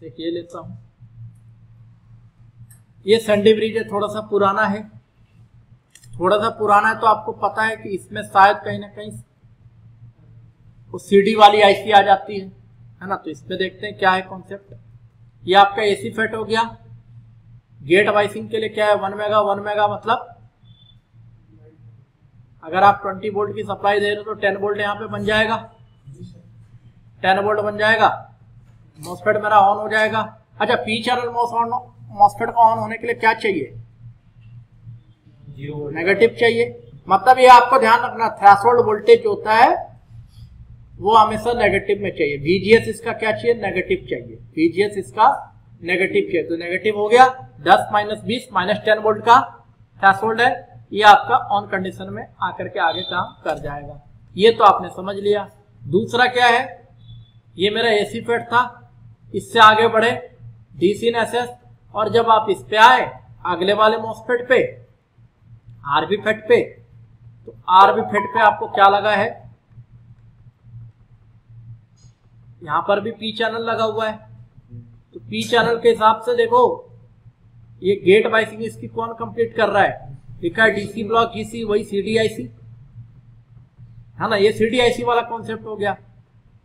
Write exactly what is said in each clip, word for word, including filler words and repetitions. से ये लेता हूँ। ये संडे ब्रिज है, थोड़ा सा पुराना है, थोड़ा सा पुराना है तो आपको पता है कि इसमें शायद कहीं ना कहीं वो सीडी वाली आईसी आ जाती है, है ना। तो इसमें देखते हैं क्या है कॉन्सेप्ट। ये आपका एसी फेट हो गया। गेट वाइसिंग के लिए क्या है, वन मेगा वन मेगा मतलब अगर आप ट्वेंटी वोल्ट की सप्लाई दे रहे हो तो टेन वोल्ट यहाँ पे बन जाएगा, टेन वोल्ट बन जाएगा। मॉस्फेट मेरा ऑन हो जाएगा। अच्छा, पी चैनल मॉस्फेट का ऑन होने के लिए क्या चाहिए, जीरो नेगेटिव चाहिए। मतलब ये आपको ध्यान रखना, थ्रेशोल्ड वोल्टेज होता है वो हमेशा नेगेटिव में चाहिए। वीजीएस इसका क्या चाहिए, नेगेटिव चाहिए। वीजीएस इसका नेगेटिव चाहिए। तो नेगेटिव हो गया दस माइनस बीस माइनस टेन वोल्ट का थ्रेशोल्ड है। ये आपका ऑन कंडीशन में आकर के आगे काम कर जाएगा। ये तो आपने समझ लिया। दूसरा क्या है, ये मेरा एसी फेट था, इससे आगे बढ़े डीसी नेसेस, और जब आप इस पे आए अगले वाले मॉस्फेट पे आरबी फेट पे, तो आरबी फेट पे आपको क्या लगा है, यहां पर भी पी चैनल लगा हुआ है। तो पी चैनल के हिसाब से देखो ये गेट वाइसिंग इसकी कौन कंप्लीट कर रहा है, लिखा है डीसी ब्लॉक डीसी, वही सीडी आईसी, है ना। ये सीडी आईसी वाला कॉन्सेप्ट हो गया।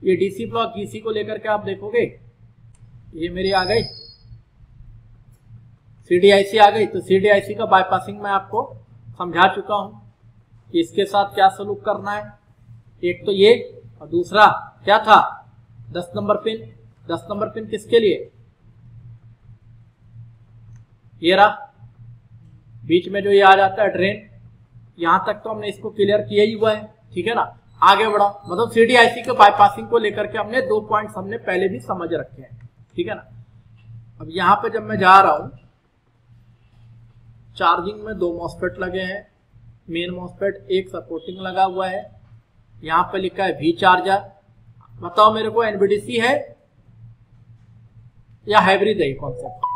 ये डीसी ब्लॉक डीसी को लेकर के आप देखोगे, ये मेरी आ गई सीडी आईसी आ गई। तो सीडी आईसी का बाईपासिंग मैं आपको समझा चुका हूं, इसके साथ क्या सलूक करना है। एक तो ये, और दूसरा क्या था, दस नंबर पिन। दस नंबर पिन किसके लिए, ये रहा बीच में जो ये आ जाता है ड्रेन, यहां तक तो हमने इसको क्लियर किया ही हुआ है, ठीक है ना। आगे बढ़ा, मतलब सीडी आईसी के बाईपासिंग को लेकर के हमने दो पॉइंट्स हमने पहले भी समझ रखे हैं, ठीक है ना। अब यहाँ पे जब मैं जा रहा हूँ, चार्जिंग में दो मॉस्फेट लगे हैं, मेन मॉस्फेट एक सपोर्टिंग लगा हुआ है। यहाँ पे लिखा है वी चार्जर। बताओ मेरे को एनबीडीसी है या हाइब्रिड है, कॉन्सेप्ट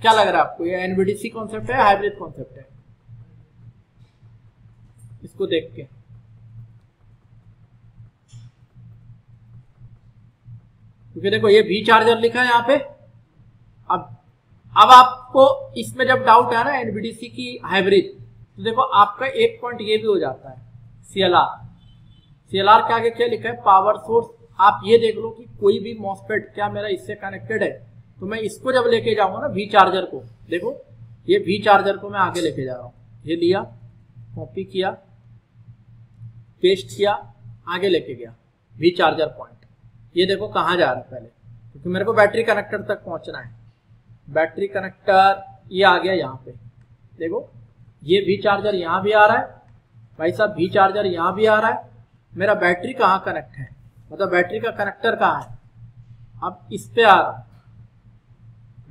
क्या लग रहा है आपको, ये एनबीडीसी कॉन्सेप्ट है हाइब्रिड कॉन्सेप्ट है, इसको देख के। क्योंकि देखो ये वी चार्जर लिखा है यहाँ पे। अब अब आपको इसमें जब डाउट है ना एनबीडीसी की हाइब्रिड, तो देखो आपका एक पॉइंट ये भी हो जाता है सीएलआर। सीएलआर के आगे क्या लिखा है, पावर सोर्स। आप ये देख लो कि कोई भी मॉस्फेट क्या मेरा इससे कनेक्टेड है, तो मैं इसको जब लेके जाऊंगा ना वी चार्जर को, देखो ये वी चार्जर को मैं आगे लेके जा रहा हूँ। ये लिया, कॉपी किया, पेस्ट किया, आगे लेके गया वी चार्जर पॉइंट। ये देखो कहाँ जा रहा है पहले, क्योंकि मेरे को बैटरी कनेक्टर तक पहुँचना है। बैटरी कनेक्टर ये आ गया यहाँ पे, देखो ये वी चार्जर यहाँ भी आ रहा है, भाई साहब वी चार्जर यहाँ भी आ रहा है। मेरा बैटरी कहाँ कनेक्ट है, मतलब बैटरी का कनेक्टर कहाँ है। अब इस पे आ रहा है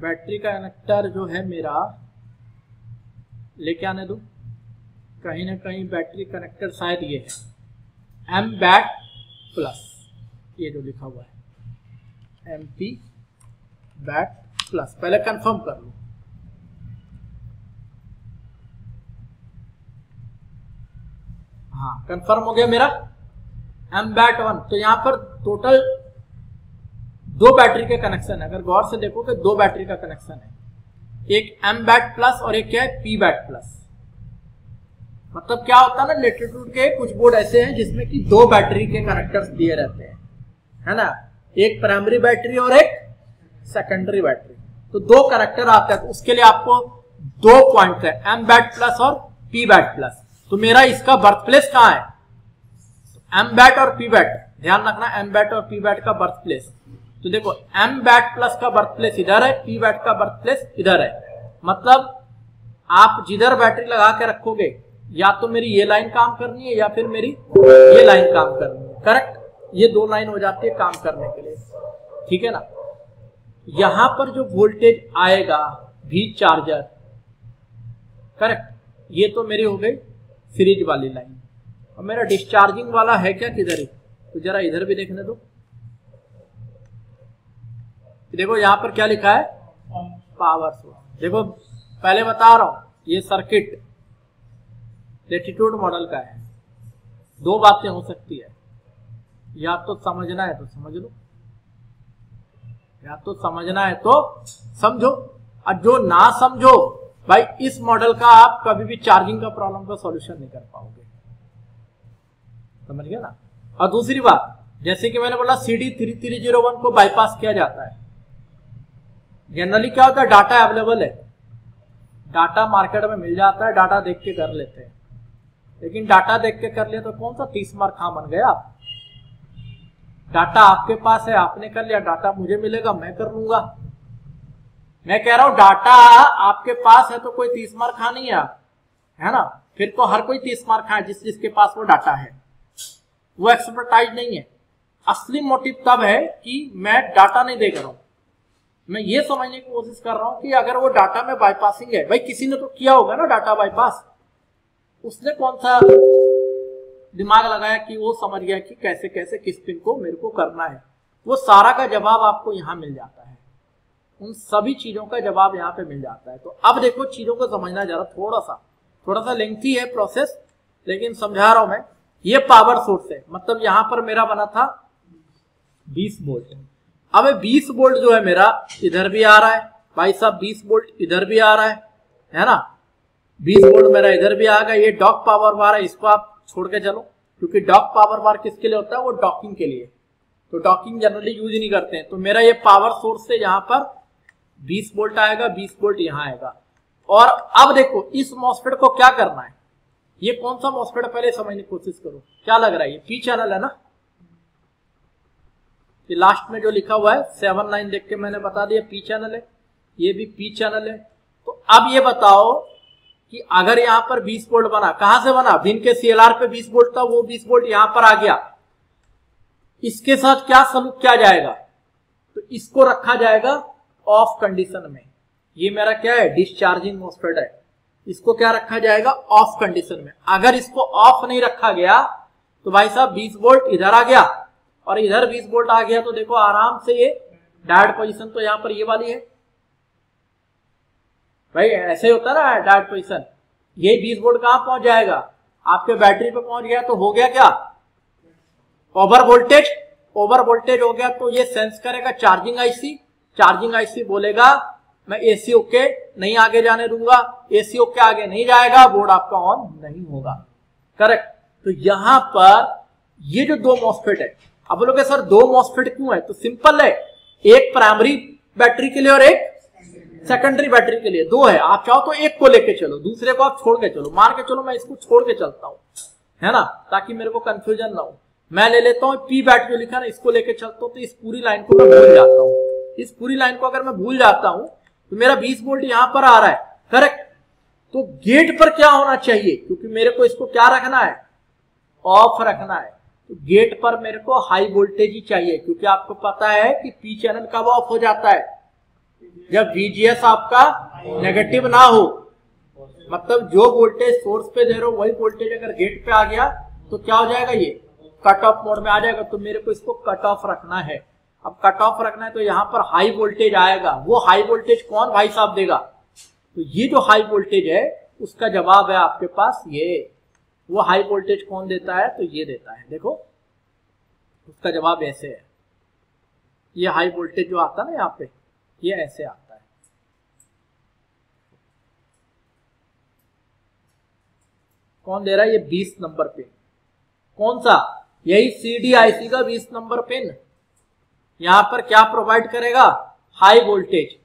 बैटरी का कनेक्टर जो है मेरा, लेके आने दो, कहीं ना कहीं बैटरी कनेक्टर शायद ये है एम बैट प्लस, ये जो लिखा हुआ है एम पी बैट प्लस, पहले कंफर्म कर लो। हाँ कंफर्म हो गया मेरा एम बैट वन। तो यहाँ पर टोटल दो बैटरी के कनेक्शन है, अगर गौर से देखो कि दो बैटरी का कनेक्शन है, एक एम बैट प्लस और एक क्या है पी बैट प्लस। मतलब क्या होता है ना, लेटीट्यूड के कुछ बोर्ड ऐसे हैं जिसमें कि दो बैटरी के कनेक्टर्स दिए रहते हैं, है ना, एक प्राइमरी बैटरी और एक सेकेंडरी बैटरी। तो दो कनेक्टर आते हैं, तो उसके लिए आपको दो पॉइंट है एम बैट प्लस और पी बैट प्लस। तो मेरा इसका बर्थ प्लेस कहाँ है, एम बैट और पी बैट, ध्यान रखना एम बैट और पी बैट का बर्थ प्लेस। तो देखो एम बैट प्लस का बर्थ प्लेस इधर है, पी बैट का बर्थ प्लेस इधर है। मतलब आप जिधर बैटरी लगा के रखोगे, या तो मेरी ये लाइन काम करनी है या फिर मेरी ये लाइन काम करनी है, करेक्ट। ये दो लाइन हो जाती है काम करने के लिए, ठीक है ना। यहां पर जो वोल्टेज आएगा वी चार्जर, करेक्ट, ये तो मेरी हो गई सीरीज वाली लाइन। और मेरा डिस्चार्जिंग वाला है क्या किधर है, तो जरा इधर भी देखने दो। देखो यहाँ पर क्या लिखा है पावर सोर्स। देखो पहले बता रहा हूं, ये सर्किट लेटीट्यूड मॉडल का है। दो बातें हो सकती है, या तो समझना है तो समझ लो, या तो समझना है तो समझो, और जो ना समझो भाई इस मॉडल का आप कभी भी चार्जिंग का प्रॉब्लम का सॉल्यूशन नहीं कर पाओगे, समझ गया ना। और दूसरी बात, जैसे कि मैंने बोला CD three three zero one को बाईपास किया जाता है। जनरली क्या होता है, डाटा अवेलेबल है, डाटा मार्केट में मिल जाता है, डाटा देख के कर लेते हैं, लेकिन डाटा देख के कर लिया तो कौन सा तीस मार्क हाँ बन गया। डाटा आपके पास है, आपने कर लिया, डाटा मुझे मिलेगा, मैं कर लूंगा। मैं कह रहा हूं डाटा आपके पास है तो कोई तीस मार्क हाँ नहीं है, है ना। फिर तो हर कोई तीस मार्क हाँ है, जिस जिसके पास वो डाटा है, वो एक्सपर्टाइज नहीं है। असली मोटिव तब है कि मैं डाटा नहीं देख रहा हूं, मैं ये समझने की कोशिश कर रहा हूं कि अगर वो डाटा में बाईपासिंग है, भाई किसी ने तो किया होगा ना डाटा बाईपास, उसने कौन सा दिमाग लगाया कि वो समझ गया कि कैसे कैसे किस पिन को मेरे को करना है। वो सारा का जवाब आपको यहाँ मिल जाता है, उन सभी चीजों का जवाब यहाँ पे मिल जाता है। तो अब देखो चीजों को समझना जरा, थोड़ा सा थोड़ा सा लेंथी है प्रोसेस, लेकिन समझा रहा हूं मैं। ये पावर सोर्स है, मतलब यहाँ पर मेरा बना था बीस वोल्ट। अब बीस वोल्ट जो है मेरा इधर भी आ रहा है भाई साहब, बीस वोल्ट इधर भी आ रहा है, है ना। बीस वोल्ट मेरा इधर भी आ गया। ये डॉक पावर बार है, इसको आप छोड़ के चलो, क्योंकि डॉक पावर बार किसके लिए होता है, वो डॉकिंग के लिए, तो डॉकिंग जनरली यूज नहीं करते हैं। तो मेरा ये पावर सोर्स से यहाँ पर बीस वोल्ट आएगा, बीस वोल्ट यहाँ आएगा। और अब देखो इस मॉस्फेट को क्या करना है, ये कौन सा मॉस्फेट पहले समझने की कोशिश करो। क्या लग रहा है, ये पी चैनल है ना। ये लास्ट में जो लिखा हुआ है सेवन नाइन देख के मैंने बता दिया पी चैनल है, ये भी पी चैनल है। तो अब ये बताओ कि अगर यहाँ पर बीस वोल्ट बना, कहां से बना, भिन्न के सीएलआर पे बीस वोल्ट था, वो बीस वोल्ट यहाँ पर आ गया, इसके साथ क्या सलूक किया जाएगा, तो इसको रखा जाएगा ऑफ कंडीशन में। ये मेरा क्या है, डिस्चार्जिंग मॉस्फेट है, इसको क्या रखा जाएगा, ऑफ कंडीशन में। अगर इसको ऑफ नहीं रखा गया तो भाई साहब बीस वोल्ट इधर आ गया और इधर बीस वोल्ट आ गया, तो देखो आराम से ये डायरेक्ट पोजीशन तो यहाँ पर ये वाली है भाई, ऐसे ही होता ना डायरेक्ट पोजीशन। ये बीस वोल्ट कहां पहुंच जाएगा, आपके बैटरी पे पहुंच गया, तो हो गया क्या, ओवर वोल्टेज। ओवर वोल्टेज हो गया तो ये सेंस करेगा चार्जिंग आईसी, चार्जिंग आईसी बोलेगा मैं एसी ओके नहीं आगे जाने दूंगा, एसी ओके आगे नहीं जाएगा, बोर्ड आपका ऑन नहीं होगा, करेक्ट। तो यहां पर ये जो दो मॉस्फेट है, अब बोलोगे सर दो मॉस्फेट क्यों है, तो सिंपल है, एक प्राइमरी बैटरी के लिए और एक सेकेंडरी बैटरी के लिए, दो है। आप चाहो तो एक को लेके चलो, दूसरे को आप छोड़ के चलो, मार के चलो मैं इसको छोड़ के चलता हूँ, है ना, ताकि मेरे को कंफ्यूजन ना हो। मैं ले लेता हूँ पी बैट जो लिखा ना, इसको लेके चलता हूँ, तो इस पूरी लाइन को मैं भूल जाता हूँ। इस पूरी लाइन को अगर मैं भूल जाता हूँ तो मेरा बीस वोल्ट यहाँ पर आ रहा है, करेक्ट। तो गेट पर क्या होना चाहिए, क्योंकि मेरे को इसको क्या रखना है, ऑफ रखना है, तो गेट पर मेरे को हाई वोल्टेज ही चाहिए, क्योंकि आपको पता है कि पी चैनल कब ऑफ हो जाता है, जब वीजीएस आपका नेगेटिव ना हो, मतलब जो वोल्टेज सोर्स पे दे रहे हो वही वोल्टेज अगर गेट पे आ गया तो क्या हो जाएगा, ये कट ऑफ मोड में आ जाएगा। तो मेरे को इसको कट ऑफ रखना है। अब कट ऑफ रखना है तो यहाँ पर हाई वोल्टेज आएगा, वो हाई वोल्टेज कौन भाई साहब देगा, तो ये जो हाई वोल्टेज है उसका जवाब है आपके पास ये, वो हाई वोल्टेज कौन देता है, तो ये देता है, देखो उसका जवाब ऐसे है, ये हाई वोल्टेज जो आता है ना यहाँ पे, ये ऐसे आता है, कौन दे रहा है, ये बीस नंबर पिन, कौन सा, यही सीडी आईसी का बीस नंबर पिन यहां पर क्या प्रोवाइड करेगा, हाई वोल्टेज।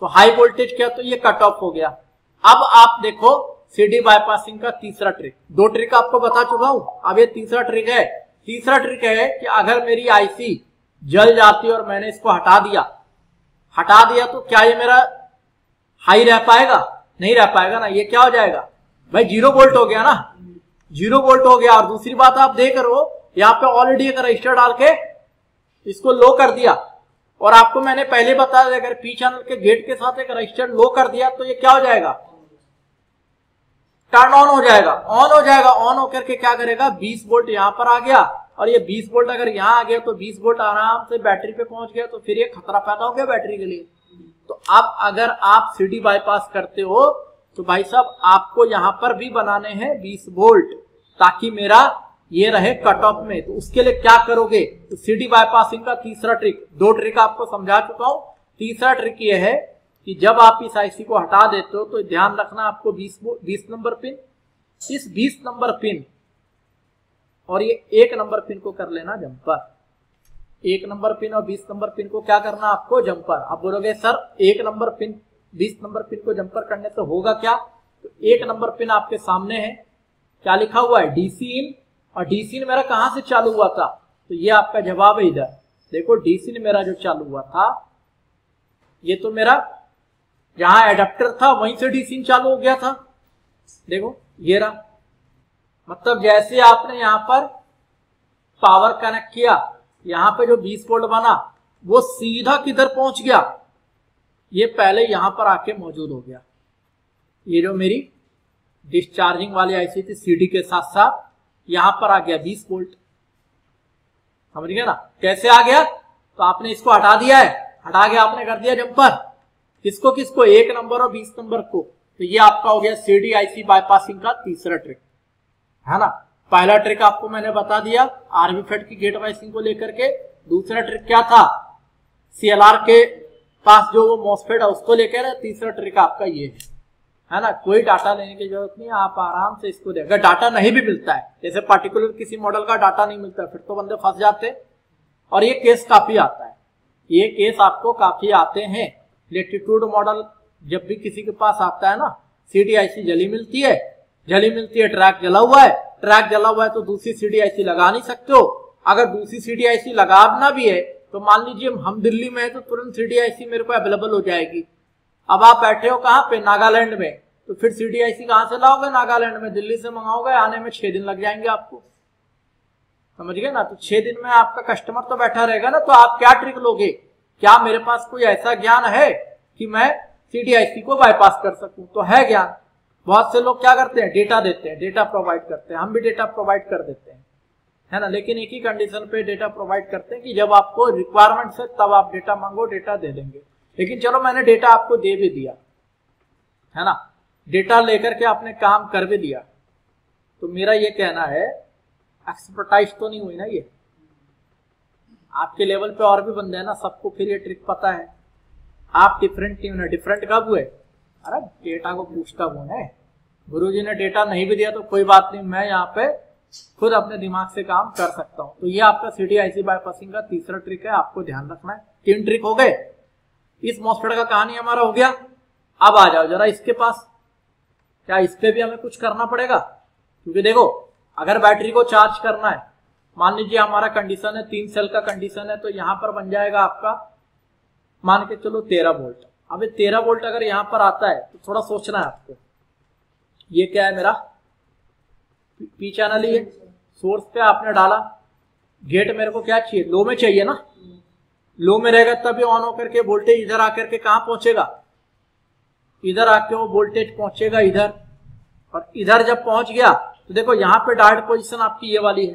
तो हाई वोल्टेज क्या, तो ये कट ऑफ हो गया। अब आप देखो सीडी बाईपासिंग का तीसरा ट्रिक, दो ट्रिक आपको बता चुका हूं, अब ये तीसरा ट्रिक है। तीसरा ट्रिक है कि अगर मेरी आईसी जल जाती है और मैंने इसको हटा दिया, हटा दिया तो क्या ये मेरा हाई रह पाएगा, नहीं रह पाएगा ना, ये क्या हो जाएगा भाई, जीरो वोल्ट हो गया ना, जीरो वोल्ट हो गया। और दूसरी बात आप देख रहे हो यहाँ पे ऑलरेडी एक रजिस्टर डाल के इसको लो कर दिया, और आपको मैंने पहले बताया अगर पी चैनल के गेट के साथ एक रजिस्टर लो कर दिया तो ये क्या हो जाएगा, टर्न ऑन हो जाएगा, ऑन हो जाएगा। ऑन होकर के क्या करेगा, बीस वोल्ट यहाँ पर आ गया, और ये बीस वोल्ट अगर यहाँ आ गया तो बीस वोल्ट आराम से बैटरी पे पहुंच गया, तो फिर ये खतरा पैदा हो गया बैटरी के लिए। तो अब अगर आप सीडी बाईपास करते हो तो भाई साहब आपको यहाँ पर भी बनाने हैं बीस वोल्ट, ताकि मेरा ये रहे कट ऑफ में, तो उसके लिए क्या करोगे, तो सीडी बाईपासिंग का तीसरा ट्रिक, दो ट्रिक आपको समझा चुका हूं, तीसरा ट्रिक ये है कि जब आप इस आईसी को हटा देते हो तो ध्यान रखना आपको बीस नंबर पिन, इस बीस नंबर पिन और ये एक नंबर पिन को कर लेना जंपर, एक नंबर पिन और बीस नंबर पिन को क्या करना आपको जंपर। आप बोलोगे सर एक नंबर पिन बीस नंबर पिन को जंपर करने से होगा क्या, तो एक नंबर पिन आपके सामने है, क्या लिखा हुआ है, डीसी इन, और डीसी इन मेरा कहां से चालू हुआ था, तो ये आपका जवाब है। इधर देखो डीसी इन मेरा जो चालू हुआ था, ये तो मेरा जहां एडाप्टर था वहीं से डीसी इन चालू हो गया था, देखो ये रहा, मतलब जैसे आपने यहां पर पावर कनेक्ट किया, यहां पे जो बीस वोल्ट बना वो सीधा किधर पहुंच गया, ये पहले यहां पर आके मौजूद हो गया। ये जो मेरी डिस्चार्जिंग वाली आईसी थी सीडी के साथ साथ यहां पर आ गया बीस वोल्ट, समझ गया ना, कैसे आ गया, तो आपने इसको हटा दिया है, हटा के आपने कर दिया जंपर, किसको किसको, एक नंबर और बीस नंबर को, तो ये आपका हो गया सीडी आईसी बाईपासिंग का तीसरा ट्रिक, है ना। पहला ट्रिक आपको मैंने बता दिया आरबीफेट की गेट वाइसिंग को लेकर के, दूसरा ट्रिक क्या था सीएलआर के पास जो वो मॉस्फेट है उसको लेकर है, तीसरा ट्रिक आपका ये है, है ना। कोई डाटा लेने की जरूरत नहीं, आप आराम से इसको देखें। अगर डाटा नहीं भी मिलता है, जैसे पार्टिकुलर किसी मॉडल का डाटा नहीं मिलता है, फिर तो बंदे फंस जाते, और ये केस काफी आता है, ये केस आपको काफी आते हैं। लैटिट्यूड मॉडल जब भी किसी के पास आता है ना, सीडी आईसी जली मिलती है, जली मिलती है, ट्रैक जला हुआ है, ट्रैक जला हुआ है तो दूसरी सीडी आईसी लगा नहीं सकते हो, अगर दूसरी सीडी आईसी लगाना भी है तो मान लीजिए हम दिल्ली में है तो तुरंत सीडी आईसी मेरे को अवेलेबल हो जाएगी। अब आप बैठे हो कहाँ पे, नागालैंड में, तो फिर सीडी आईसी कहाँ से लाओगे, नागालैंड में, दिल्ली से मंगाओगे, आने में छह दिन लग जाएंगे आपको, समझ गए ना। तो छह दिन में आपका कस्टमर तो बैठा रहेगा ना, तो आप क्या ट्रिक लोगे, क्या मेरे पास कोई ऐसा ज्ञान है कि मैं सीडी आईसी को बाईपास कर सकूं, तो है ज्ञान। बहुत से लोग क्या करते हैं, डेटा देते हैं, डेटा प्रोवाइड करते हैं, हम भी डेटा प्रोवाइड कर देते हैं, है ना, लेकिन एक ही कंडीशन पे डेटा प्रोवाइड करते हैं कि जब आपको रिक्वायरमेंट है तब आप डेटा मांगो, डेटा दे देंगे। लेकिन चलो मैंने डेटा आपको दे भी दिया, है ना, डेटा लेकर के आपने काम कर भी दिया, तो मेरा ये कहना है एक्सपर्टाइज तो नहीं हुई ना ये, आपके लेवल पे और भी बंदे हैं ना, सबको फिर ये ट्रिक पता है। आप डिफरेंट टीम है, डिफरेंट कब हुए, अरे डेटा को पूछता कौन है, गुरुजी ने डेटा नहीं भी दिया तो कोई बात नहीं, मैं यहाँ पे खुद अपने दिमाग से काम कर सकता हूँ। तो ये आपका सीडी आईसी बाईपासिंग का तीसरा ट्रिक है, आपको ध्यान रखना है, तीन ट्रिक हो गए। इस मॉस्फेट का कहानी हमारा हो गया, अब आ जाओ जरा इसके पास, क्या इस पे भी हमें कुछ करना पड़ेगा, क्योंकि देखो अगर बैटरी को चार्ज करना है, मान लीजिए हमारा कंडीशन है तीन सेल का कंडीशन है, तो यहाँ पर बन जाएगा आपका मान के चलो तेरह वोल्ट। अब ये तेरह वोल्ट अगर यहाँ पर आता है तो थोड़ा सोचना है आपको, ये क्या है मेरा पी चैनल ही है, सोर्स पे आपने डाला, गेट मेरे को क्या चाहिए, लो में चाहिए ना, लो में रहेगा तभी ऑन होकर के वोल्टेज इधर आकर के कहाँ पहुंचेगा, इधर आके वो वोल्टेज पहुंचेगा इधर, और इधर जब पहुंच गया तो देखो यहाँ पे डायरेक्ट पोजीशन आपकी ये वाली है,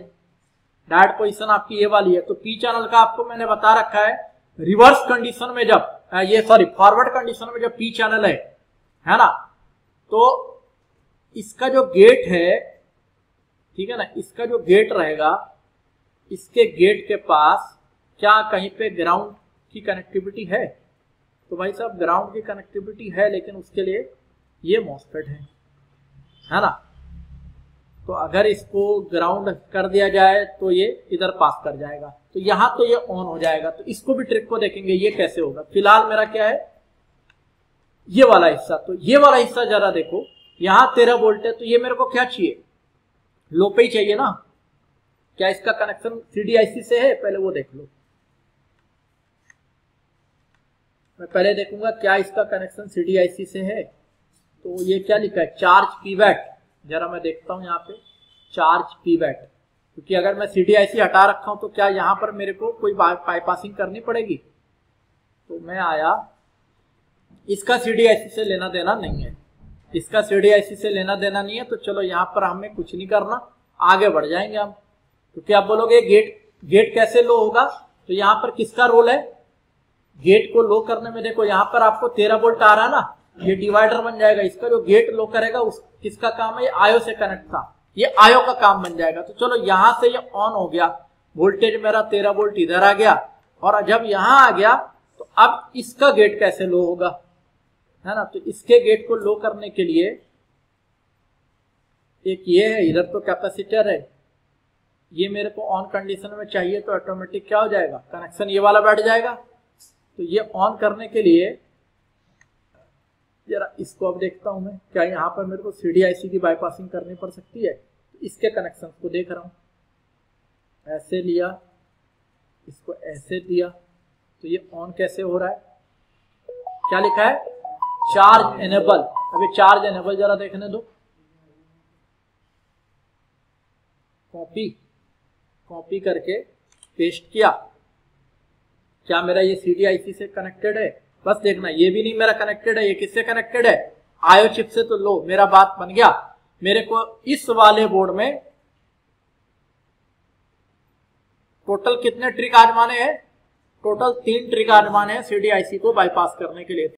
डायरेक्ट पोजीशन आपकी ये वाली है। तो पी चैनल का आपको मैंने बता रखा है, रिवर्स कंडीशन में जब ये सॉरी फॉरवर्ड कंडीशन में जब पी चैनल है, है ना, तो इसका जो गेट है, ठीक है ना, इसका जो गेट रहेगा, इसके गेट के पास क्या कहीं पे ग्राउंड की कनेक्टिविटी है, तो भाई साहब ग्राउंड की कनेक्टिविटी है, लेकिन उसके लिए ये मॉस्फेट है, है ना, तो अगर इसको ग्राउंड कर दिया जाए तो ये इधर पास कर जाएगा, तो यहाँ तो ये ऑन हो जाएगा। तो इसको भी ट्रिक को देखेंगे ये कैसे होगा। फिलहाल मेरा क्या है ये वाला हिस्सा, तो ये वाला हिस्सा जरा देखो, यहाँ तेरह वोल्ट है तो ये मेरे को क्या चाहिए, लो पे ही चाहिए ना, क्या इसका कनेक्शन सीडी आईसी से है, पहले वो देख लो, मैं पहले देखूंगा क्या इसका कनेक्शन सीडी आईसी से है। तो ये क्या लिखा है, चार्ज पी बैट, जरा मैं देखता हूँ यहाँ पे चार्ज पी बैट, क्योंकि अगर मैं सीडी आईसी हटा रखा हूँ तो क्या यहाँ पर मेरे को कोई बाईपासिंग करनी पड़ेगी, तो मैं आया, इसका सीडी आईसी से लेना देना नहीं है, इसका सीडी आईसी से लेना देना नहीं है, तो चलो यहाँ पर हमें कुछ नहीं करना, आगे बढ़ जाएंगे हम, क्योंकि आप बोलोगे गेट गेट कैसे लो होगा, तो यहाँ पर किसका रोल है, गेट को लो करने में। देखो यहाँ पर आपको तेरह वोल्ट आ रहा है ना, ये डिवाइडर बन जाएगा, इसका जो गेट लो करेगा उस किसका काम है, आयो से कनेक्ट था, ये आयो का काम बन जाएगा। तो चलो यहां से ये ऑन हो गया, वोल्टेज मेरा तेरह वोल्ट इधर आ गया, और जब यहां आ गया तो अब इसका गेट कैसे लो होगा, है ना। तो इसके गेट को लो करने के लिए एक ये है, इधर तो कैपेसिटर है, ये मेरे को ऑन कंडीशन में चाहिए तो ऑटोमेटिक क्या हो जाएगा, कनेक्शन ये वाला बैठ जाएगा। तो ये ऑन करने के लिए जरा इसको अब देखता हूं मैं, क्या यहाँ पर मेरे को सीडीआईसी की बाईपासिंग करनी पड़ सकती है। इसके कनेक्शन को देख रहा हूँ, ऐसे लिया, इसको ऐसे दिया, तो ये ऑन कैसे हो रहा है, क्या लिखा है चार्ज एनेबल। अभी चार्ज एनेबल जरा देखने दो, कॉपी कॉपी करके पेस्ट किया, क्या मेरा ये सीडीआईसी से कनेक्टेड है, बस देखना ये भी नहीं मेरा कनेक्टेड है, ये किससे कनेक्टेड है आयो चिप से। तो लो मेरा बात बन गया, मेरे को इस वाले बोर्ड में टोटल कितने ट्रिक आजमाने हैं, टोटल तीन ट्रिक आजमाने हैं सीडीआईसी को बाईपास करने के लिए,